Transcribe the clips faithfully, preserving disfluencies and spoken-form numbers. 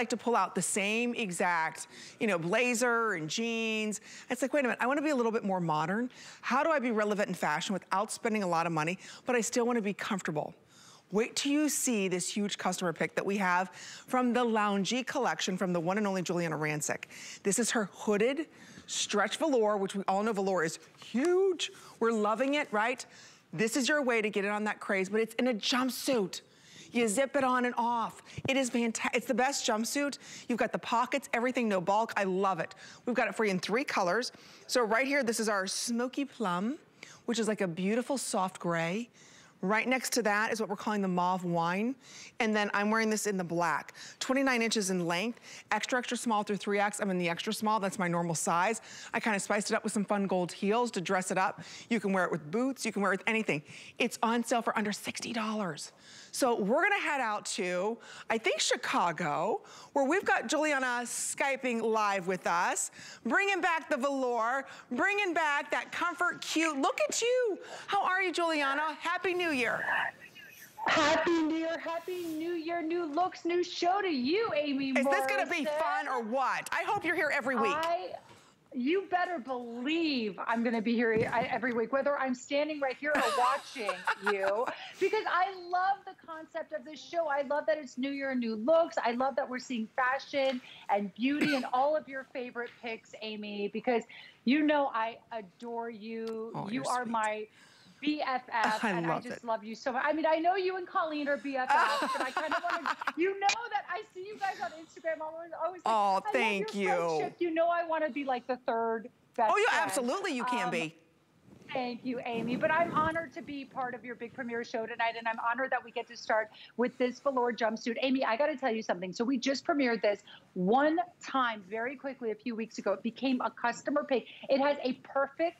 like to pull out the same exact, you know, blazer and jeans. It's like, wait a minute, I want to be a little bit more modern. How do I be relevant in fashion without spending a lot of money, but I still want to be comfortable? Wait till you see this huge customer pick that we have from the LounGy collection from the one and only Giuliana Rancic. This is her hooded stretch velour, which we all know velour is huge. We're loving it, right? This is your way to get in on that craze, but it's in a jumpsuit. You zip it on and off. It is fantastic. It's the best jumpsuit. You've got the pockets, everything, no bulk. I love it. We've got it for you in three colors. So right here, this is our Smoky Plum, which is like a beautiful soft gray. Right next to that is what we're calling the Mauve Wine. And then I'm wearing this in the black. twenty-nine inches in length, extra, extra small through three X. I'm in the extra small, that's my normal size. I kind of spiced it up with some fun gold heels to dress it up. You can wear it with boots, you can wear it with anything. It's on sale for under sixty dollars. So we're gonna head out to, I think, Chicago, where we've got Giuliana Skyping live with us, bringing back the velour, bringing back that comfort, cute. Look at you. How are you, Giuliana? Happy New Year. Happy New Year, Happy New Year, new looks, new show to you, Amy Morrison. Is this gonna be fun or what? I hope you're here every week. I You better believe I'm going to be here every week, whether I'm standing right here or watching you, because I love the concept of this show. I love that it's new year and new looks. I love that we're seeing fashion and beauty and all of your favorite picks, Amy, because you know I adore you. Oh, you are sweet. My B F F, oh, I and I just it. love you so much. I mean, I know you and Colleen are B F Fs, but I kind of want to, you know that I see you guys on Instagram. I'm always, always oh, like, thank you. Friendship. You know I want to be like the third best Oh, yeah, friend. Absolutely you can um, be. Thank you, Amy. But I'm honored to be part of your big premiere show tonight, and I'm honored that we get to start with this velour jumpsuit. Amy, I got to tell you something. So we just premiered this one time very quickly a few weeks ago. It became a customer pick. It has a perfect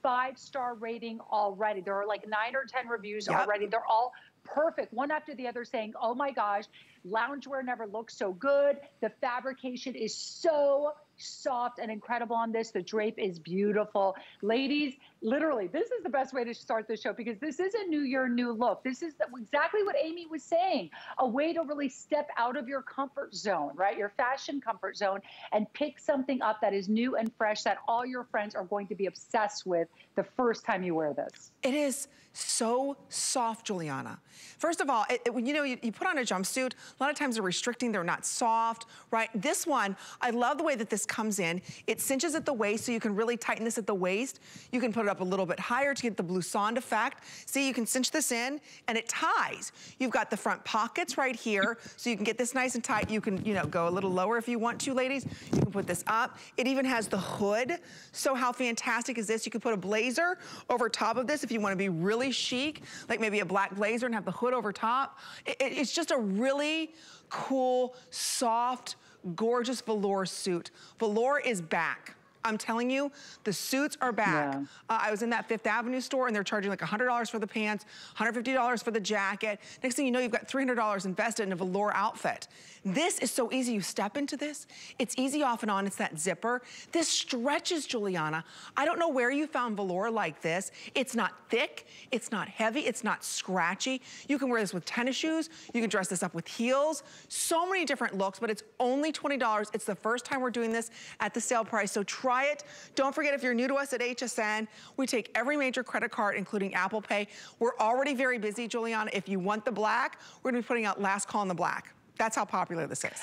five-star rating already. There are like nine or ten reviews yep. already. They're all perfect, one after the other, saying, oh my gosh, loungewear never looks so good. The fabrication is so soft and incredible on this. The drape is beautiful. Ladies, literally, this is the best way to start the show, because this is a new year, new look. This is the, exactly what Amy was saying, a way to really step out of your comfort zone, right? Your fashion comfort zone, and pick something up that is new and fresh that all your friends are going to be obsessed with the first time you wear this. It is so soft, Giuliana. First of all, it, it, when you know you, you put on a jumpsuit, a lot of times they're restricting, they're not soft, right? This one, I love the way that this comes in. It cinches at the waist, so you can really tighten this at the waist. You can put it up a little bit higher to get the blouson effect. See, you can cinch this in and it ties. You've got the front pockets right here, so you can get this nice and tight. You can, you know, go a little lower if you want to, ladies. You can put this up. It even has the hood. So how fantastic is this? You can put a blazer over top of this if you want to be really chic, like maybe a black blazer and have the hood over top. It, it, it's just a really cool, soft, gorgeous velour suit. Velour is back. I'm telling you, the suits are back. Yeah. Uh, I was in that Fifth Avenue store and they're charging like one hundred dollars for the pants, one hundred fifty dollars for the jacket. Next thing you know, you've got three hundred dollars invested in a velour outfit. This is so easy. You step into this. It's easy off and on. It's that zipper. This stretches, Giuliana. I don't know where you found velour like this. It's not thick. It's not heavy. It's not scratchy. You can wear this with tennis shoes. You can dress this up with heels. So many different looks, but it's only twenty dollars. It's the first time we're doing this at the sale price. So try Try it. Don't forget, if you're new to us at H S N, we take every major credit card, including Apple Pay. We're already very busy, Giuliana. If you want the black, we're going to be putting out Last Call on the black. That's how popular this is.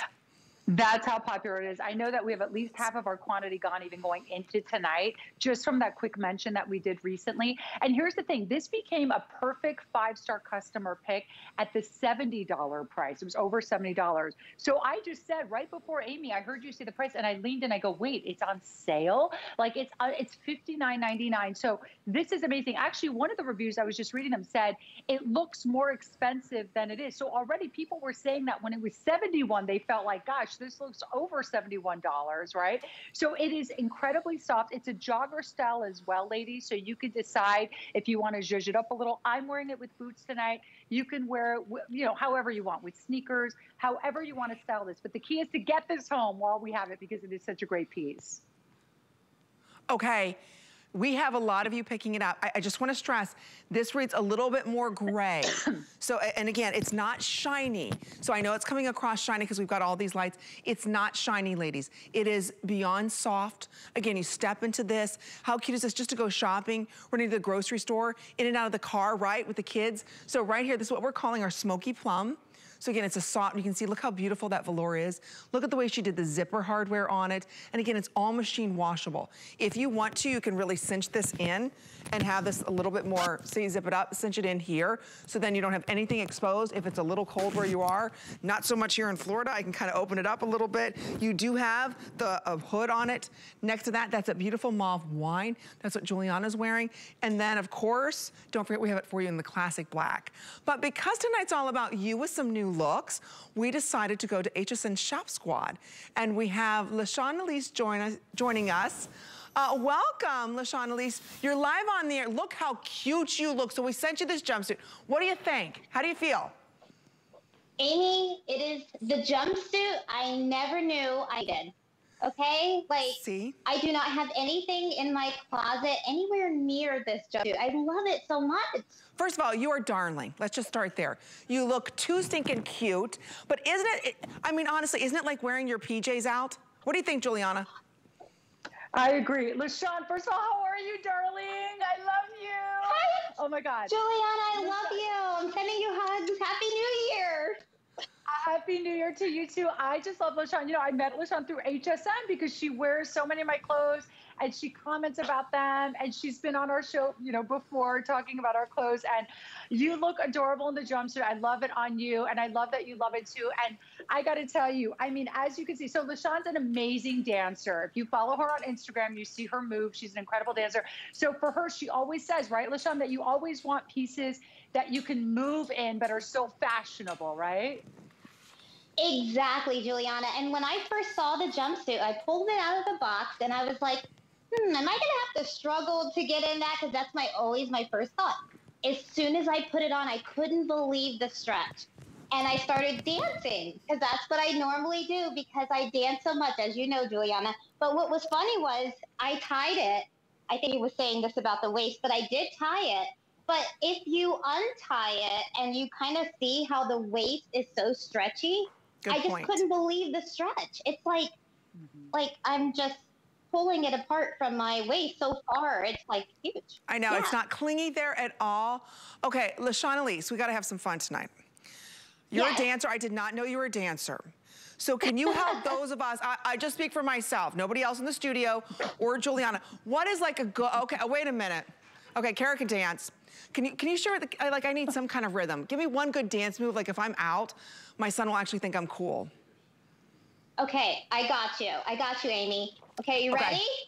That's how popular it is. I know that we have at least half of our quantity gone even going into tonight, just from that quick mention that we did recently. And here's the thing. This became a perfect five-star customer pick at the seventy dollar price. It was over seventy dollars. So I just said right before, Amy, I heard you say the price, and I leaned in. I go, wait, it's on sale? Like, it's uh, it's fifty-nine ninety-nine. So this is amazing. Actually, one of the reviews I was just reading them said it looks more expensive than it is. So already people were saying that when it was seventy-one dollars, they felt like, gosh, this looks over seventy-one dollars, right? So it is incredibly soft. It's a jogger style as well, ladies, so you can decide if you want to zhuzh it up a little. I'm wearing it with boots tonight. You can wear it, you know, however you want, with sneakers, however you want to style this. But the key is to get this home while we have it, because it is such a great piece. Okay. we have a lot of you picking it up. I, I just want to stress, this reads a little bit more gray. So, and again, it's not shiny. So I know it's coming across shiny because we've got all these lights. It's not shiny, ladies. It is beyond soft. Again, you step into this. How cute is this just to go shopping, running to the grocery store, in and out of the car, right, with the kids? So right here, this is what we're calling our smoky plum. So again, it's a soft, you can see, look how beautiful that velour is. Look at the way she did the zipper hardware on it. And again, it's all machine washable. If you want to, you can really cinch this in and have this a little bit more, so you zip it up, cinch it in here. So then you don't have anything exposed if it's a little cold where you are. Not so much here in Florida. I can kind of open it up a little bit. You do have the a hood on it. Next to that, that's a beautiful mauve wine. That's what Giuliana's wearing. And then of course, don't forget we have it for you in the classic black. But because tonight's all about you with some new looks, we decided to go to H S N Shop Squad, and we have LaShawn Elise join us, joining us. Uh, welcome, LaShawn Elise. You're live on the air. Look how cute you look. So we sent you this jumpsuit. What do you think? How do you feel? Amy, it is the jumpsuit I never knew I did. Okay, like, see? I do not have anything in my closet anywhere near this jumpsuit. I love it so much. First of all, you are darling. Let's just start there. You look too stinking cute, but isn't it, I mean, honestly, isn't it like wearing your P Js out? What do you think, Giuliana? I agree. LaShawn, first of all, how are you, darling? I love you. Hi. Oh, my God. Giuliana, I LaShawn. love you. I'm sending you hugs. Happy New Year. Happy New Year to you, too. I just love LaShawn. You know, I met LaShawn through H S M because she wears so many of my clothes, and she comments about them, and she's been on our show, you know, before talking about our clothes. And you look adorable in the jumpsuit. I love it on you, and I love that you love it, too. And I got to tell you, I mean, as you can see, so LaShawn's an amazing dancer. If you follow her on Instagram, you see her move. She's an incredible dancer. So for her, she always says, right, LaShawn, that you always want pieces that you can move in but are so fashionable, right? Exactly, Giuliana. And when I first saw the jumpsuit, I pulled it out of the box and I was like, hmm, am I going to have to struggle to get in that? Because that's my always my first thought. As soon as I put it on, I couldn't believe the stretch. And I started dancing because that's what I normally do because I dance so much, as you know, Giuliana. But what was funny was I tied it. I think he was saying this about the waist, but I did tie it. But if you untie it and you kind of see how the waist is so stretchy, Good I just point. couldn't believe the stretch. It's like, mm-hmm. like I'm just pulling it apart from my waist so far. It's like huge. I know, yeah. It's not clingy there at all. Okay, LaShawn Elise, we gotta have some fun tonight. You're yes. a dancer, I did not know you were a dancer. So can you help those of us, I, I just speak for myself, nobody else in the studio or Giuliana. What is like a go, okay, oh, wait a minute. Okay, Kara can dance. Can you, can you share, the, like I need some kind of rhythm. Give me one good dance move, like if I'm out, my son will actually think I'm cool. Okay, I got you. I got you, Amy. Okay, you okay. ready?